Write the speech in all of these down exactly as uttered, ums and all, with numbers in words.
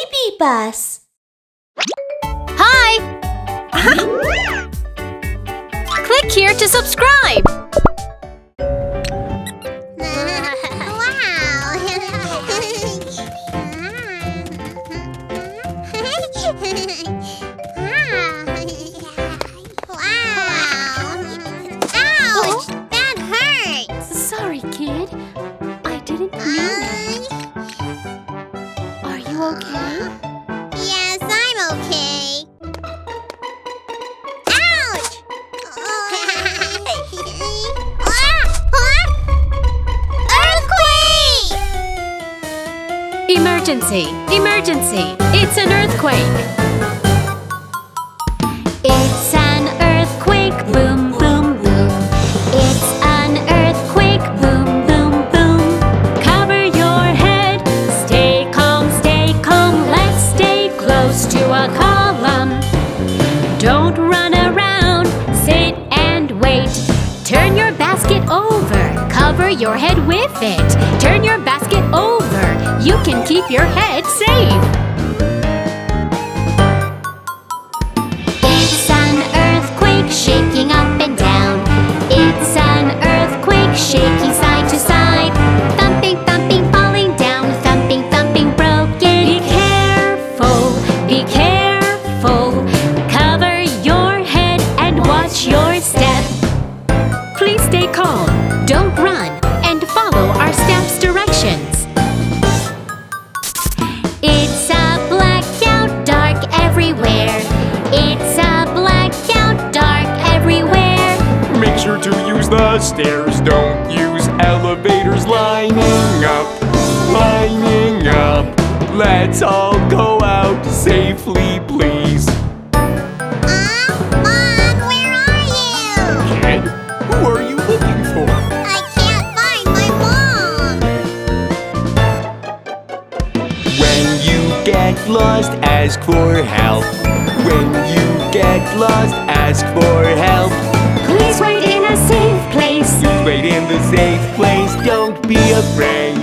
Baby Bus. Hi! Click here to subscribe! Emergency! Emergency! It's an earthquake! Your head with it. Turn your basket over. You can keep your head safe. Stairs, don't use elevators. Lining up, lining up. Let's all go out safely, please. Uh, Mom, where are you? Kid, who are you looking for? I can't find my mom. When you get lost, ask for help. When you get lost, ask for help. Please wait in a safe place. Please wait in the safe place. Don't be afraid.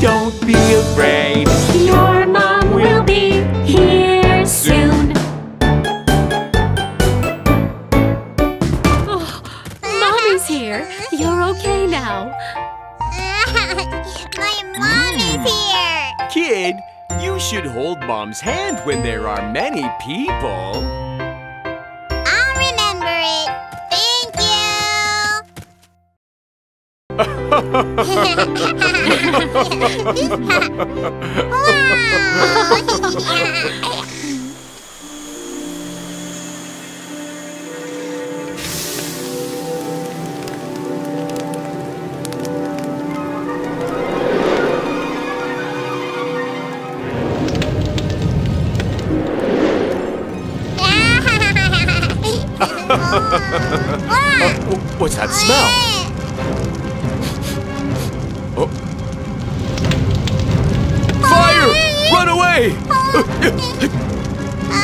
Don't be afraid. Your mom will be here soon. Oh, Mommy's here. You're okay now. My mom is here. Kid, you should hold Mom's hand when there are many people. What's that smell?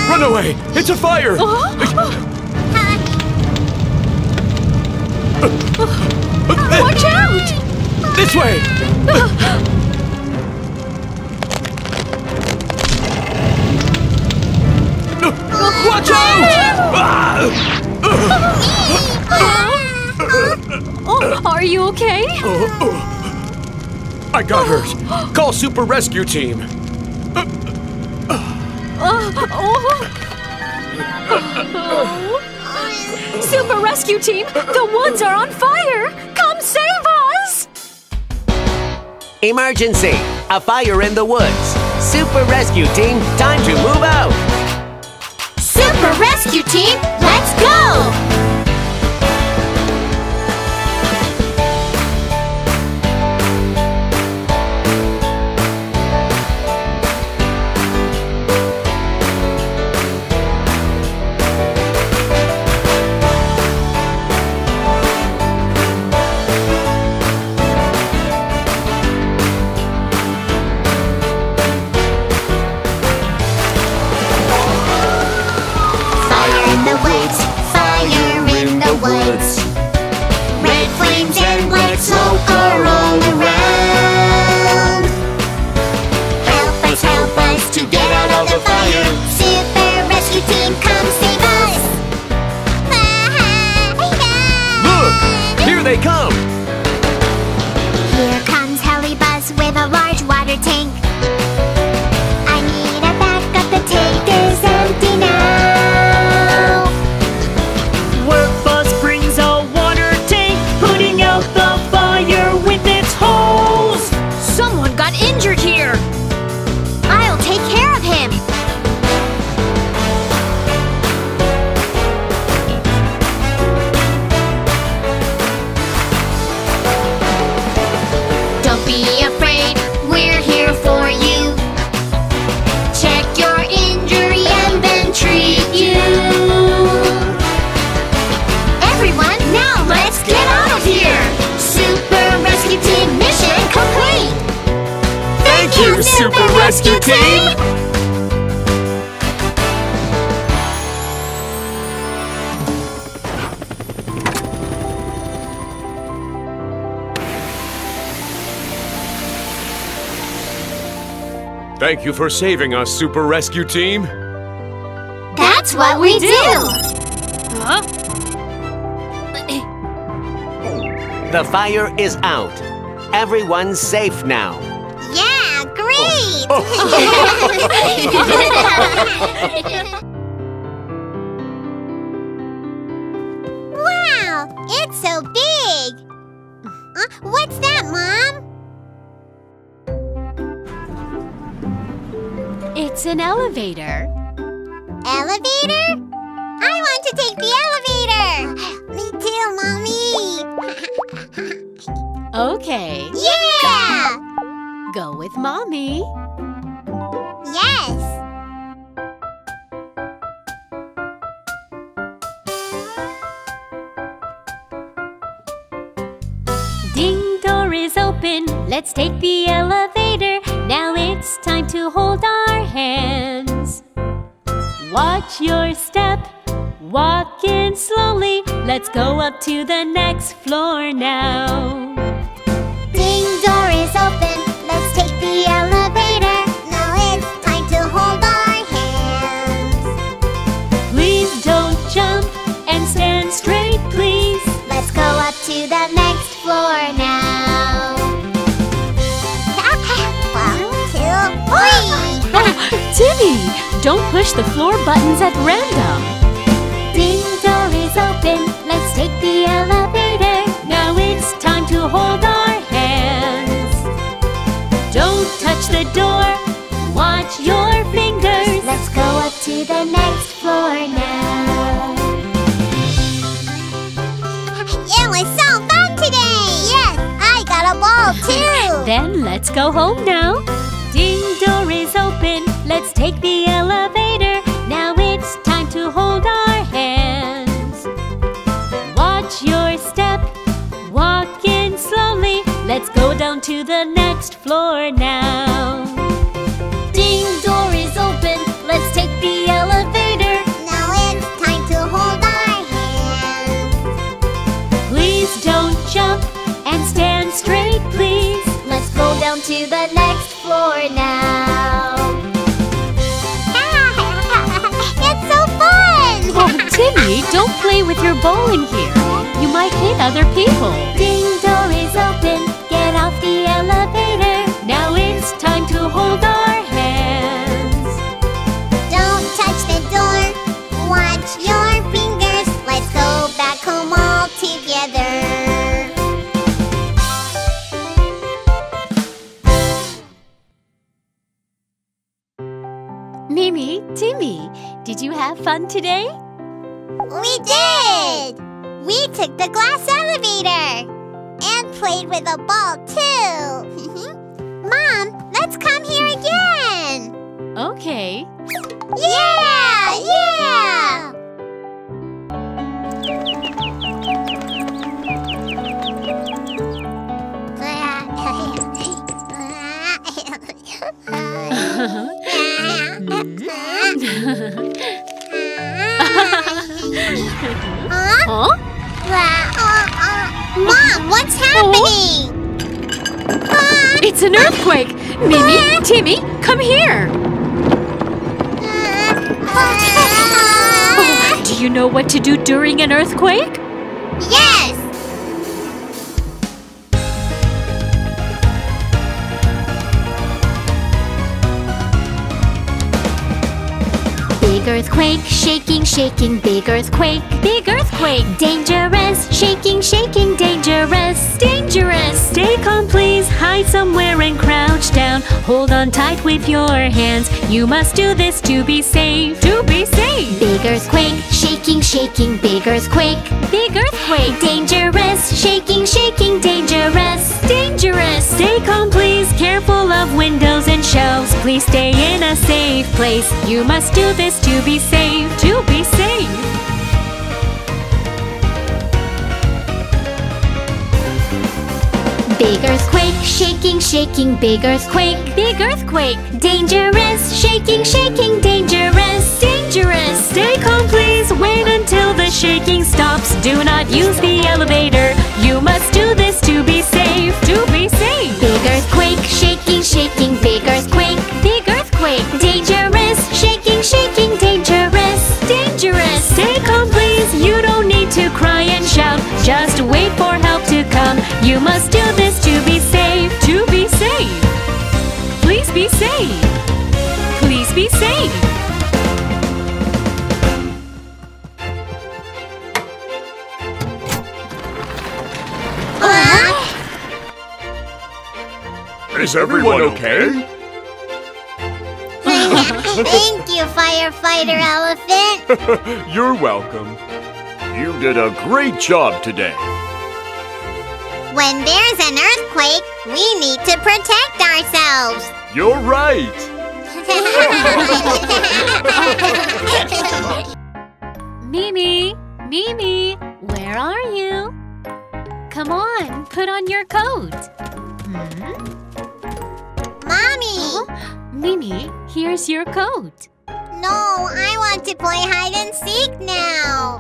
Run away! It's a fire! Watch out! This way! Watch out! Are you okay? I got hurt. Call Super Rescue Team. Oh, oh. Oh. Super Rescue Team, the woods are on fire! Come save us! Emergency! A fire in the woods! Super Rescue Team, time to move out! Super Rescue Team, let's go! Fire the Super Rescue Team! Thank you for saving us, Super Rescue Team! That's what we do! Huh? The fire is out. Everyone's safe now. Yeah, great! Wow, it's so big! Uh, what's that, Mom? It's an elevator. Elevator? I want to take the elevator! Me too, Mommy! Okay. Yeah! Go with Mommy. Yes! Ding, door is open. Let's take the elevator. Now it's time to hold our hands. Watch your step. Walk in slowly, let's go up to the next floor now. Ding, door is open, let's take the elevator. Now it's time to hold our hands. Please don't jump and stand straight, please. Let's go up to the next floor now. One, two, three! Oh, Timmy, don't push the floor buttons at random. Open. Let's take the elevator. Now it's time to hold our hands. Don't touch the door. Watch your fingers. Let's go up to the next floor now. It was so fun today! Yes, I got a ball too! Then let's go home now. Ding, door is open. Let's take the elevator. Now it's time to hold our Let's go down to the next floor now. Ding, door is open. Let's take the elevator. Now it's time to hold our hands. Please don't jump and stand straight, please. Let's go down to the next floor now. It's so fun! Oh, Timmy, don't play with your ball in here. You might hit other people. Ding, door is open. Get off the elevator. Now it's time to hold our hands. Don't touch the door. Watch your fingers. Let's go back home all together. Mimi, Timmy, did you have fun today? We did! We took the glass elevator. And played with a ball, too! Mom, let's come here again! Okay. Yeah! Yeah! Huh? Mom, what's happening? Oh. Uh, it's an earthquake! Mimi, uh, Timmy, come here! Uh, oh, do you know what to do during an earthquake? Yes! Big earthquake, shaking, shaking, big earthquake, big earthquake. Dangerous, shaking, shaking, dangerous, dangerous. Stay calm, please, hide somewhere and crouch down. Hold on tight with your hands. You must do this to be safe, to be safe. Big earthquake, shaking, shaking, big earthquake, big earthquake. Dangerous, shaking, shaking, dangerous, dangerous. Stay calm, please, careful of windows and shelves. Please stay in a safe place. You must do this to To be safe, to be safe. Big earthquake, shaking, shaking, big earthquake, big earthquake. Dangerous, shaking, shaking, dangerous, dangerous. Stay calm, please. Wait until the shaking stops. Do not use the elevator. You must do this to be safe, to be safe. Big earthquake, shaking, shaking, big earthquake, big earthquake. Dangerous, shaking, shaking, dangerous, dangerous. Stay calm, please. You don't need to cry and shout. Just wait for help to come. You must do this to be safe, to be safe. Please be safe. Please be safe. Huh? Is everyone okay? Thank you, Firefighter Elephant. You're welcome. You did a great job today. When there's an earthquake, we need to protect ourselves. You're right. Mimi, Mimi, where are you? Come on, put on your coat. Hmm? Mommy! Oh, Mimi, here's your coat. No, I want to play hide and seek now.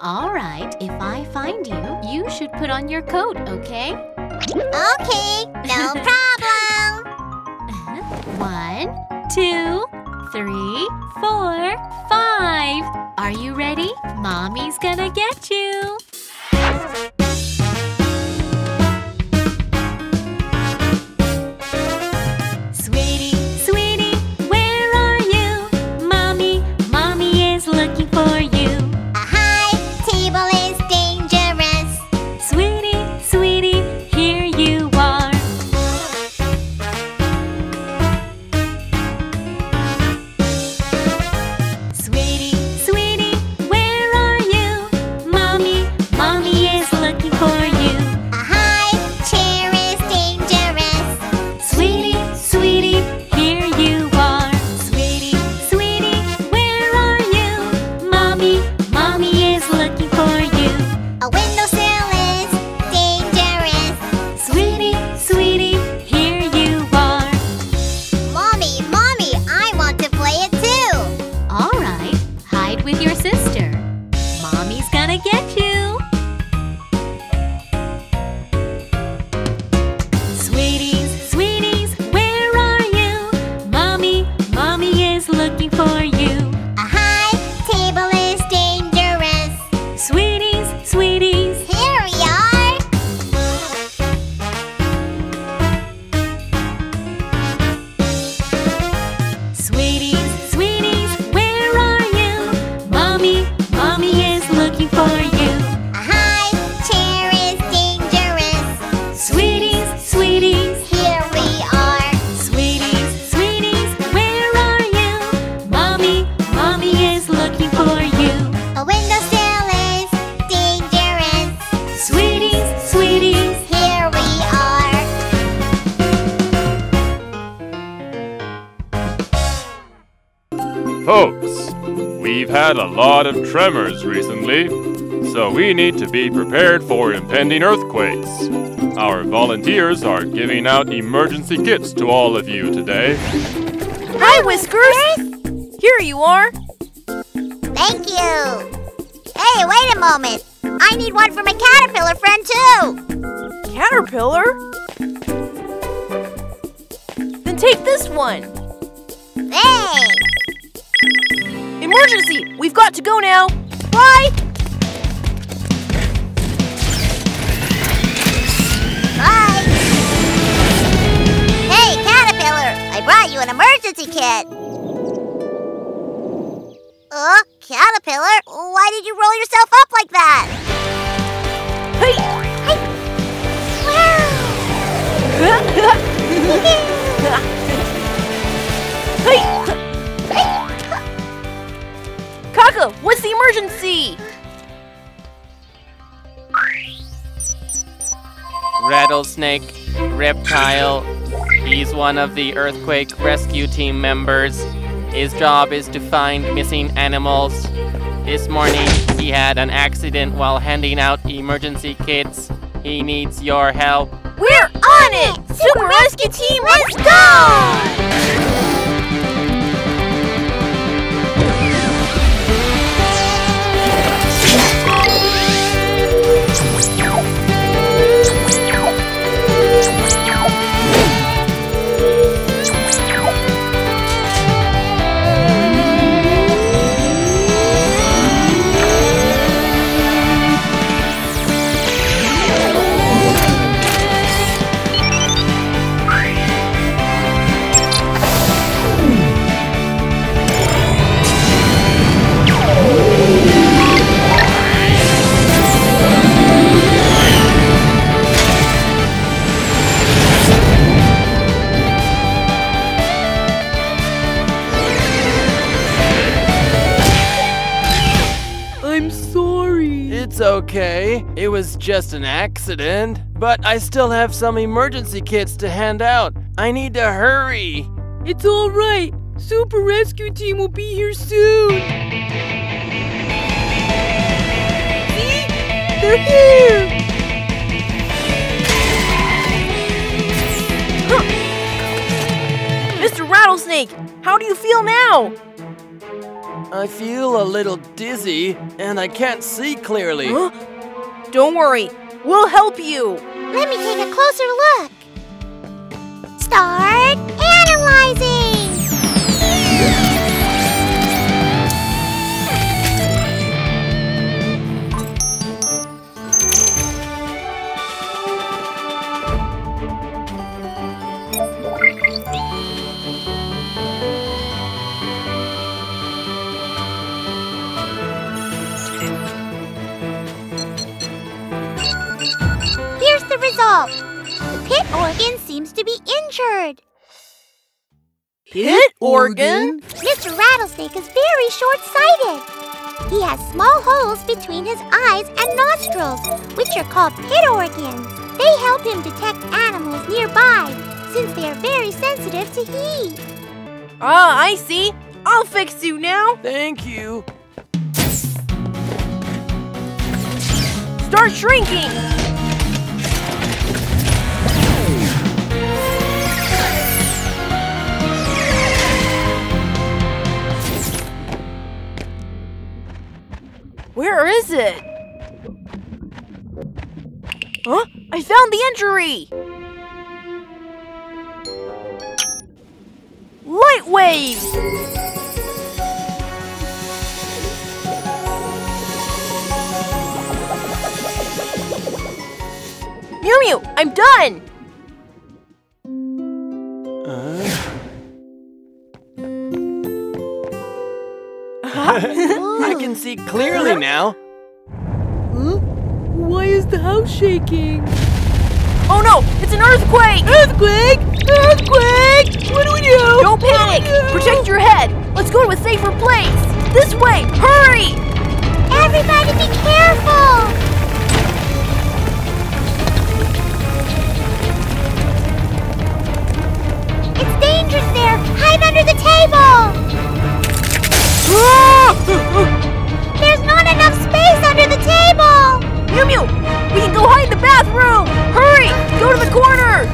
All right, if I find you, you should put on your coat, okay? Okay, no problem. One, two, three, four, five. Are you ready? Mommy's gonna get you. Of tremors recently, so we need to be prepared for impending earthquakes. Our volunteers are giving out emergency kits to all of you today. Hi, Whiskers! Here you are. Thank you. Hey, wait a moment. I need one for my caterpillar friend, too. Caterpillar? Then take this one. Thanks. Emergency! We've got to go now! Bye! Bye! Hey, Caterpillar! I brought you an emergency kit! Uh, Caterpillar? Why did you roll yourself up like that? Hey! Hey! Wow! Hey! Kaka, what's the emergency? Rattlesnake, reptile. He's one of the Earthquake Rescue Team members. His job is to find missing animals. This morning, he had an accident while handing out emergency kits. He needs your help. We're on it! Super Rescue Team, let's go! Okay, it was just an accident, but I still have some emergency kits to hand out. I need to hurry. It's all right. Super Rescue Team will be here soon. See? They're here. Huh. Mister Rattlesnake, how do you feel now? I feel a little dizzy, and I can't see clearly. Huh? Don't worry, we'll help you. Let me take a closer look. Start analyzing. The pit organ seems to be injured. Pit organ? Mister Rattlesnake is very short-sighted. He has small holes between his eyes and nostrils, which are called pit organs. They help him detect animals nearby, since they are very sensitive to heat. Ah, I see. I'll fix you now. Thank you. Start shrinking. Where is it? Huh? I found the injury! Light waves! Mew Mew, I'm done! I can see clearly now. Huh? Why is the house shaking? Oh no! It's an earthquake! Earthquake! Earthquake! What do we do? Don't panic! Do do? Protect your head! Let's go to a safer place! This way! Hurry! Everybody be careful! It's dangerous there! Hide under the table! There's not enough space under the table! Mew Mew, we can go hide in the bathroom! Hurry! Go to the corner!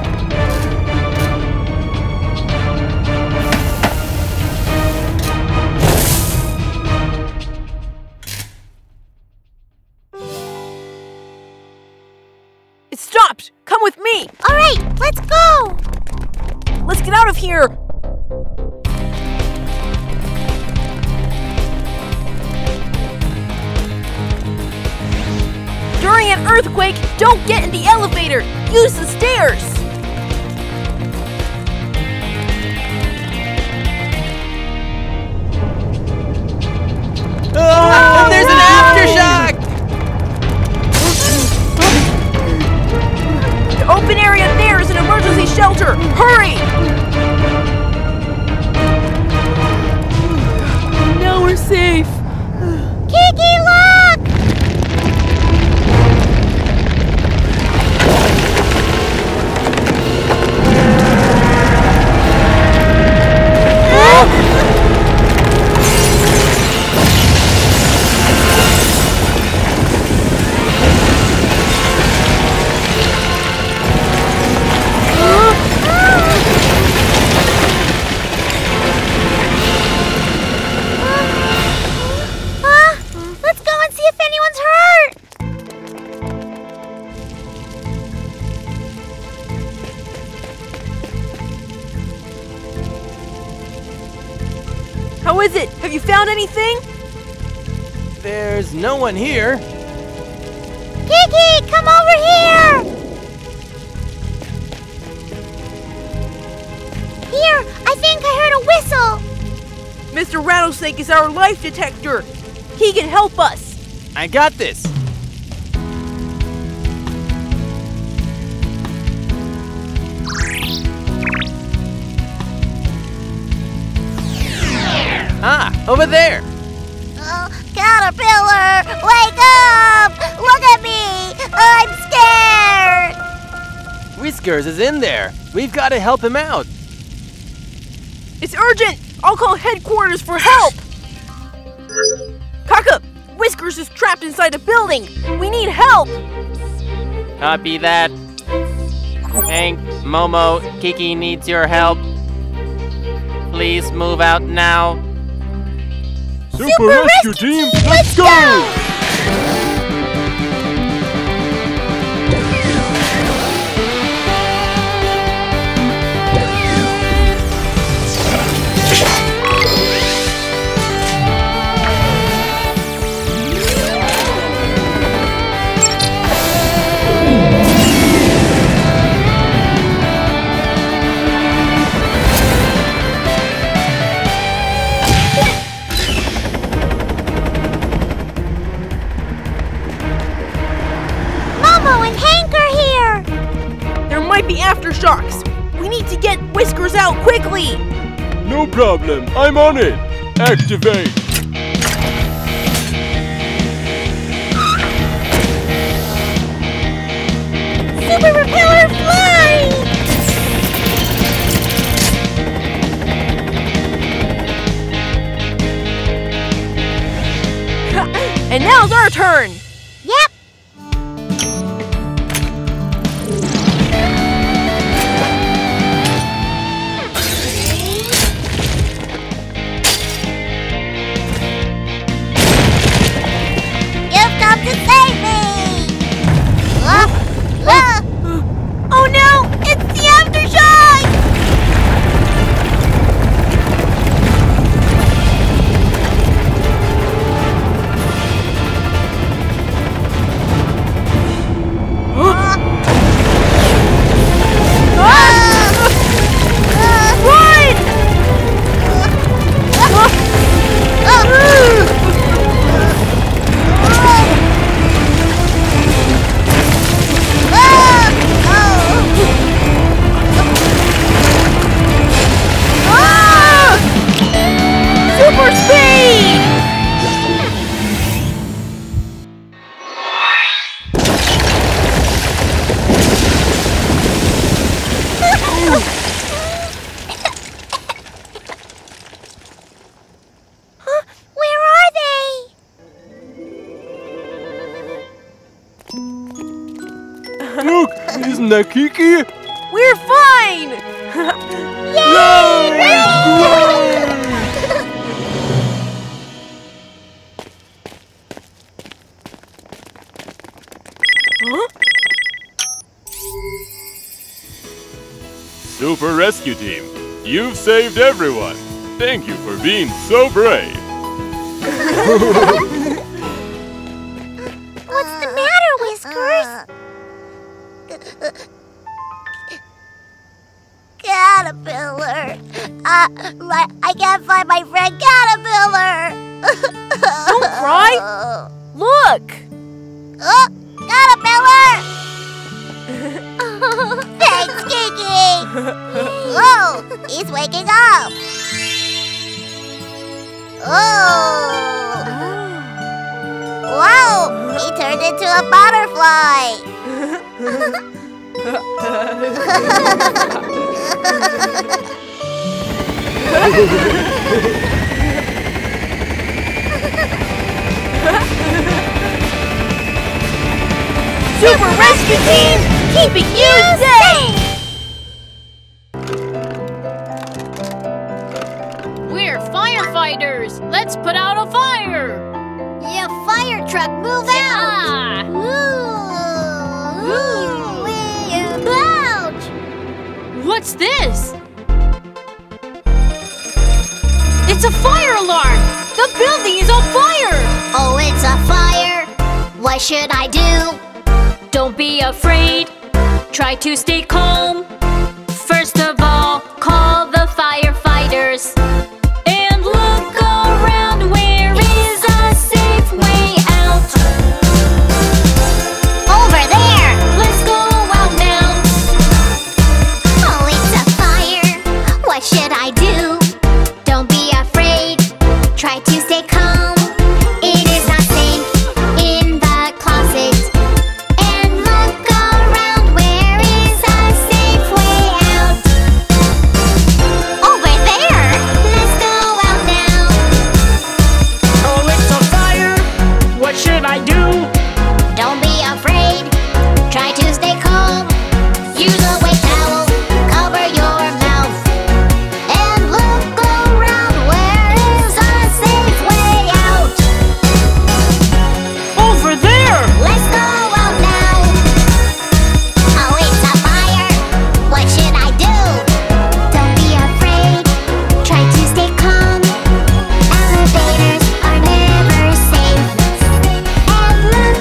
It stopped! Come with me! Alright, let's go! Let's get out of here! During an earthquake, don't get in the elevator. Use the stairs. Oh, oh there's no. an aftershock! The open area there is an emergency shelter. Hurry! Now we're safe. Kiki, look! How is it? Have you found anything? There's no one here. Kiki, come over here! Here, I think I heard a whistle! Mister Rattlesnake is our life detector. He can help us. I got this. Ah, over there! Oh, Caterpillar! Wake up! Look at me! I'm scared! Whiskers is in there. We've got to help him out. It's urgent! I'll call headquarters for help! Kaka! Whiskers is trapped inside a building! We need help! Copy that. Hank, Momo, Kiki needs your help. Please move out now. Super, Super Rescue, Rescue Team, team. Let's go! Aftershocks! We need to get Whiskers out quickly! No problem, I'm on it! Activate! Super Repeller, fly! And now's our turn! Yep! Kiki? We're fine! Yay! Huh? Super Rescue Team, you've saved everyone! Thank you for being so brave! What's the matter, Whiskers? Caterpillar! Uh, my, I can't find my friend Caterpillar! Don't cry! Look! Oh, Caterpillar! Thanks, Kiki! Whoa! He's waking up! Oh! Whoa! He turned into a butterfly! Super Rescue Team, keeping you safe! We're firefighters! Let's put out a fire! Yeah, fire truck, move yeah. out! Woo! Woo! What's this? It's a fire alarm! The building is on fire! Oh, it's a fire! What should I do? Don't be afraid. Try to stay calm. First of all, call the firefighters. And look around, where is a safe way out? Over there! Let's go out now! Oh, it's a fire! What should I do? Don't be afraid. Try to stay calm. It is not safe in the closet. And look around, where is a safe way out? Over there! Let's go out now. Oh, it's a fire! What should I do? Don't be afraid. Try to stay calm. Use a wet towel. Cover your mouth. And look around, where is a safe way out? Over there! Let's go out now. Oh, it's a fire. What should I do? Don't be afraid. Try to stay calm. Elevators are never safe. And look around, where is a safe way out? Over there! Let's go out now. The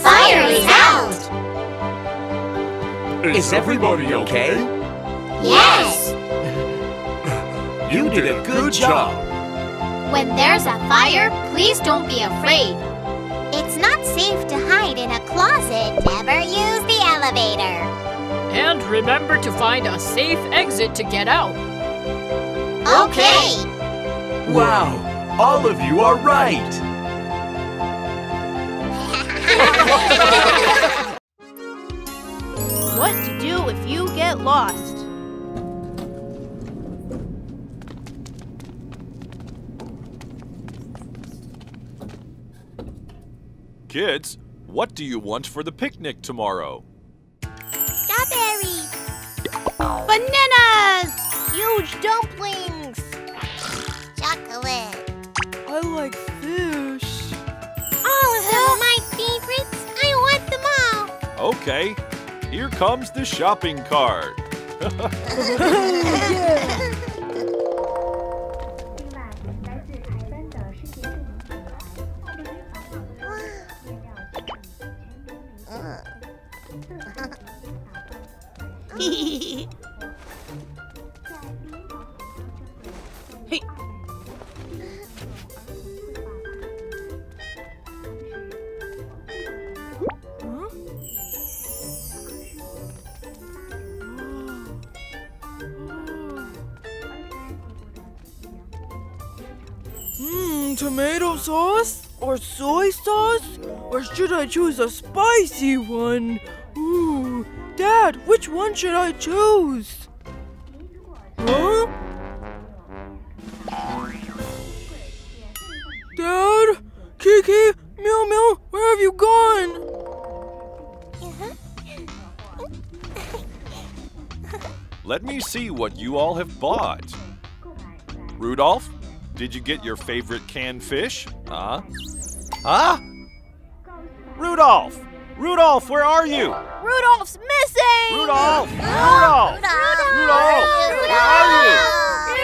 fire is out! Is everybody okay? Yes! You did a good job. When there's a fire, please don't be afraid. It's not safe to hide in a closet. Never use the elevator. And remember to find a safe exit to get out. Okay. Wow, all of you are right. What to do if you get lost? Kids, what do you want for the picnic tomorrow? Strawberries! Bananas! Huge dumplings! Chocolate! I like fish. All of them are my favorites. I want them all. Okay, here comes the shopping cart. Mmm, tomato sauce? Or soy sauce? Or should I choose a spicy one? Ooh, Dad, which one should I choose? Huh? Dad? Kiki? Mew Mew? Where have you gone? Let me see what you all have bought. Rudolph, did you get your favorite canned fish? Huh? Huh? Rudolph! Rudolph, where are you? Rudolph's missing! Rudolph! Rudolph! Rudolph! Rudolph, where are you?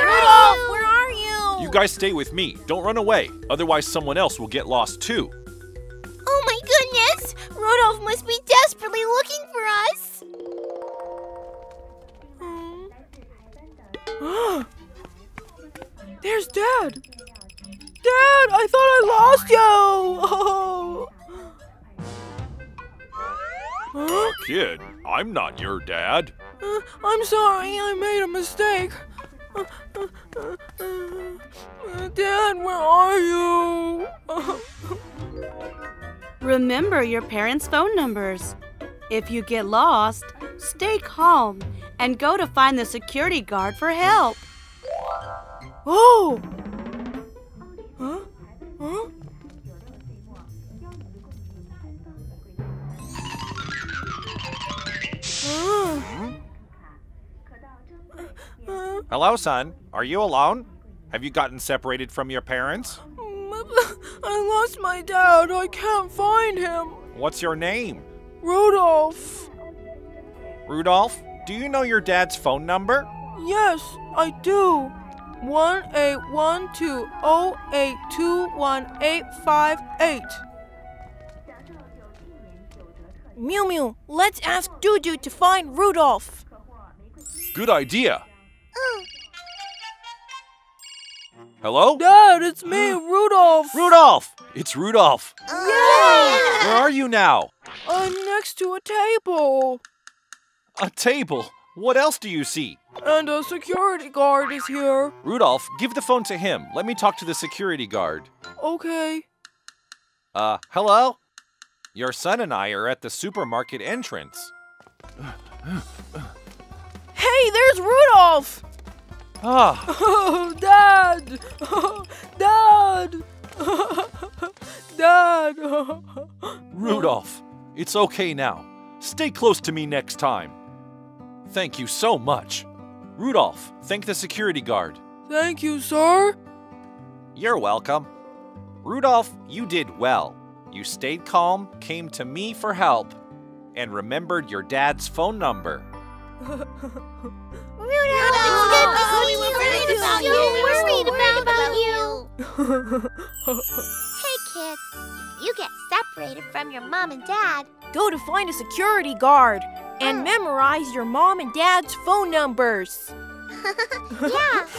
Rudolph, where are you? You guys stay with me. Don't run away. Otherwise, someone else will get lost too. Oh my goodness! Rudolph must be desperately looking for us. There's Dad! Dad, I thought I lost you! Oh. Huh? Kid, I'm not your dad. Uh, I'm sorry, I made a mistake. Uh, uh, uh, uh, Dad, where are you? Remember your parents' phone numbers. If you get lost, stay calm and go to find the security guard for help. Oh! Huh? Huh? Ah. Hello, son. Are you alone? Have you gotten separated from your parents? I lost my dad. I can't find him. What's your name? Rudolph. Rudolph, do you know your dad's phone number? Yes, I do. one eight one two zero eight two one eight five eight. Mew Mew, let's ask Dudu to find Rudolph. Good idea. Uh. Hello? Dad, it's me, Rudolph! Rudolph! It's Rudolph! Yay! Where are you now? I'm next to a table. A table? What else do you see? And a security guard is here. Rudolph, give the phone to him. Let me talk to the security guard. Okay. Uh, hello? Your son and I are at the supermarket entrance. Hey, there's Rudolph! Ah. Oh, Dad! Oh, Dad! Dad! Rudolph, it's okay now. Stay close to me next time. Thank you so much. Rudolph, thank the security guard. Thank you, sir. You're welcome. Rudolph, you did well. You stayed calm, came to me for help, and remembered your dad's phone number. Rudolph, it's good to see you. We're about you. We're worried about you. Hey, kids. If you get separated from your mom and dad, go to find a security guard and memorize your mom and dad's phone numbers. Yeah.